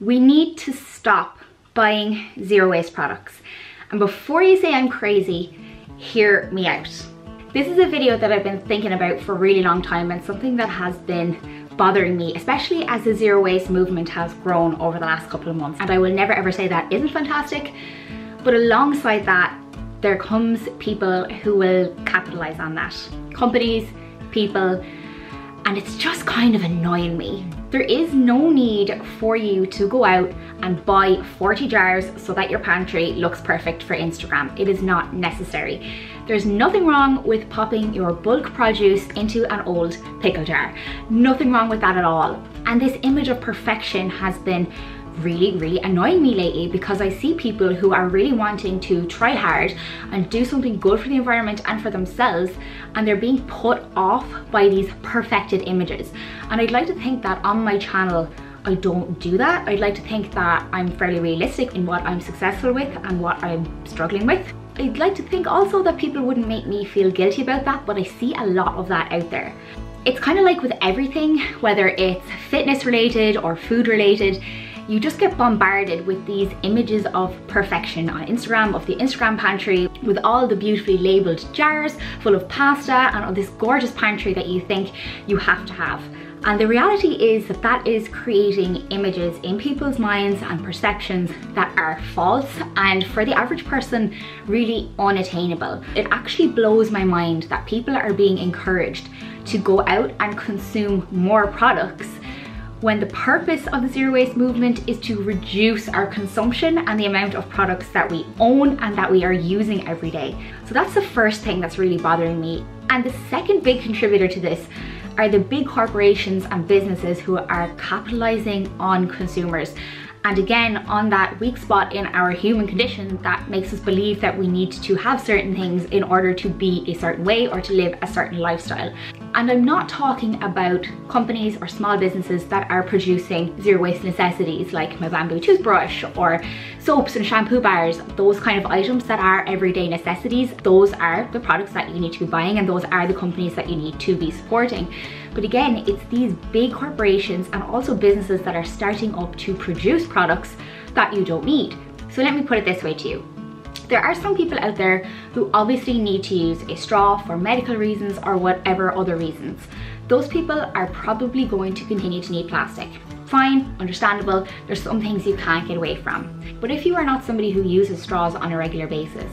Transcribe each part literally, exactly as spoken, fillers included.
we need to stop buying zero waste products. And before you say I'm crazy, hear me out. This is a video that I've been thinking about for a really long time and something that has been bothering me, especially as the zero waste movement has grown over the last couple of months. And I will never ever say that isn't fantastic, but alongside that, there comes people who will capitalize on that. Companies, people, and it's just kind of annoying me. There is no need for you to go out and buy forty jars so that your pantry looks perfect for Instagram. It is not necessary. There's nothing wrong with popping your bulk produce into an old pickle jar. Nothing wrong with that at all. And this image of perfection has been really, really annoying me lately because I see people who are really wanting to try hard and do something good for the environment and for themselves, and they're being put off by these perfected images. And I'd like to think that on my channel, I don't do that. I'd like to think that I'm fairly realistic in what I'm successful with and what I'm struggling with. I'd like to think also that people wouldn't make me feel guilty about that, but I see a lot of that out there. It's kind of like with everything, whether it's fitness related or food related, you just get bombarded with these images of perfection on Instagram, of the Instagram pantry, with all the beautifully labeled jars full of pasta and all this gorgeous pantry that you think you have to have. And the reality is that that is creating images in people's minds and perceptions that are false and, for the average person, really unattainable. It actually blows my mind that people are being encouraged to go out and consume more products when the purpose of the zero waste movement is to reduce our consumption and the amount of products that we own and that we are using every day. So that's the first thing that's really bothering me. And the second big contributor to this are the big corporations and businesses who are capitalizing on consumers. And again, on that weak spot in our human condition that makes us believe that we need to have certain things in order to be a certain way or to live a certain lifestyle. And I'm not talking about companies or small businesses that are producing zero waste necessities like my bamboo toothbrush or soaps and shampoo bars, those kind of items that are everyday necessities. Those are the products that you need to be buying and those are the companies that you need to be supporting. But again, it's these big corporations and also businesses that are starting up to produce products that you don't need. So let me put it this way to you. There are some people out there who obviously need to use a straw for medical reasons or whatever other reasons. Those people are probably going to continue to need plastic. Fine, understandable, there's some things you can't get away from. But if you are not somebody who uses straws on a regular basis,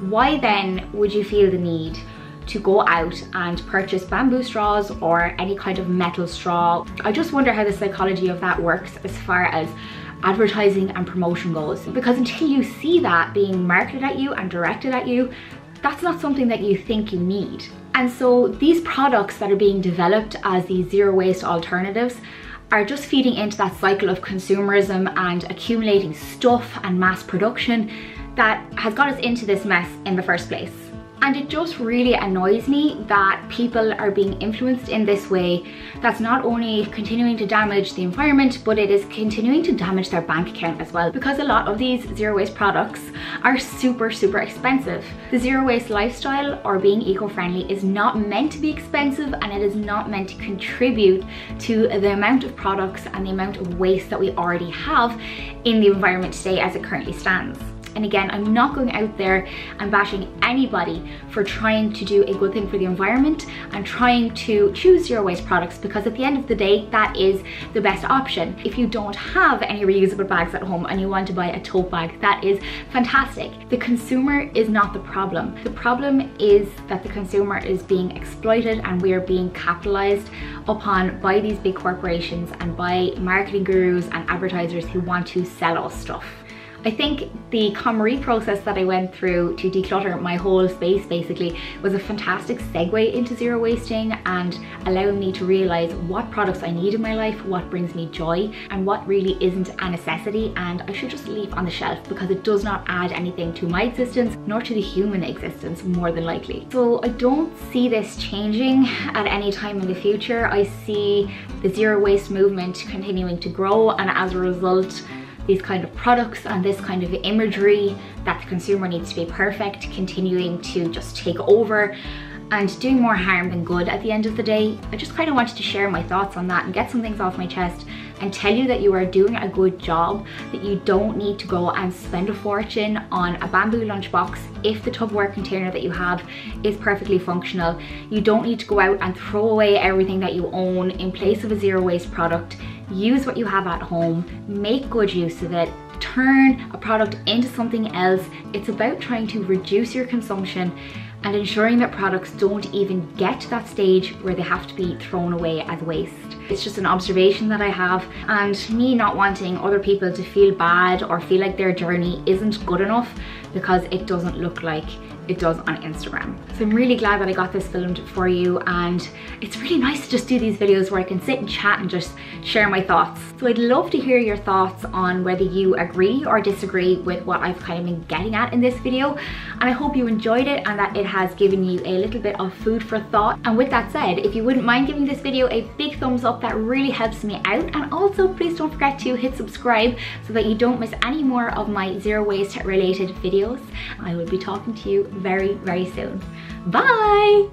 why then would you feel the need to go out and purchase bamboo straws or any kind of metal straw? I just wonder how the psychology of that works as far as advertising and promotion goes, because until you see that being marketed at you and directed at you, that's not something that you think you need. And so these products that are being developed as these zero waste alternatives are just feeding into that cycle of consumerism and accumulating stuff and mass production that has got us into this mess in the first place. And it just really annoys me that people are being influenced in this way. That's not only continuing to damage the environment, but it is continuing to damage their bank account as well, because a lot of these zero waste products are super, super expensive. The zero waste lifestyle or being eco-friendly is not meant to be expensive, and it is not meant to contribute to the amount of products and the amount of waste that we already have in the environment today as it currently stands. And again, I'm not going out there and bashing anybody for trying to do a good thing for the environment and trying to choose zero waste products, because at the end of the day, that is the best option. If you don't have any reusable bags at home and you want to buy a tote bag, that is fantastic. The consumer is not the problem. The problem is that the consumer is being exploited and we are being capitalized upon by these big corporations and by marketing gurus and advertisers who want to sell us stuff. I think the KonMari process that I went through to declutter my whole space basically was a fantastic segue into zero wasting and allowing me to realize what products I need in my life, what brings me joy, and what really isn't a necessity and I should just leave on the shelf because it does not add anything to my existence nor to the human existence, more than likely. So I don't see this changing at any time in the future. I see the zero waste movement continuing to grow, and as a result, these kind of products and this kind of imagery that the consumer needs to be perfect continuing to just take over and doing more harm than good at the end of the day. I just kind of wanted to share my thoughts on that and get some things off my chest and tell you that you are doing a good job, that you don't need to go and spend a fortune on a bamboo lunchbox if the Tupperware container that you have is perfectly functional. You don't need to go out and throw away everything that you own in place of a zero waste product. Use what you have at home, make good use of it, turn a product into something else. It's about trying to reduce your consumption and ensuring that products don't even get to that stage where they have to be thrown away as waste. It's just an observation that I have, and me not wanting other people to feel bad or feel like their journey isn't good enough because it doesn't look like it does on Instagram. So I'm really glad that I got this filmed for you, and it's really nice to just do these videos where I can sit and chat and just share my thoughts. So I'd love to hear your thoughts on whether you agree or disagree with what I've kind of been getting at in this video, and I hope you enjoyed it and that it has given you a little bit of food for thought. And with that said, if you wouldn't mind giving this video a big thumbs up, that really helps me out, and also please don't forget to hit subscribe so that you don't miss any more of my zero waste related videos. I will be talking to you very, very soon. Bye!